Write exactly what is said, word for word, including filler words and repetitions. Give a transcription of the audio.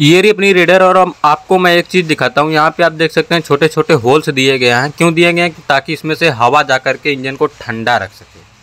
ये रही अपनी रेडर। और आपको मैं एक चीज़ दिखाता हूँ, यहाँ पे आप देख सकते हैं छोटे छोटे होल्स दिए गए हैं। क्यों दिए गए हैं? ताकि इसमें से हवा जा करके इंजन को ठंडा रख सके।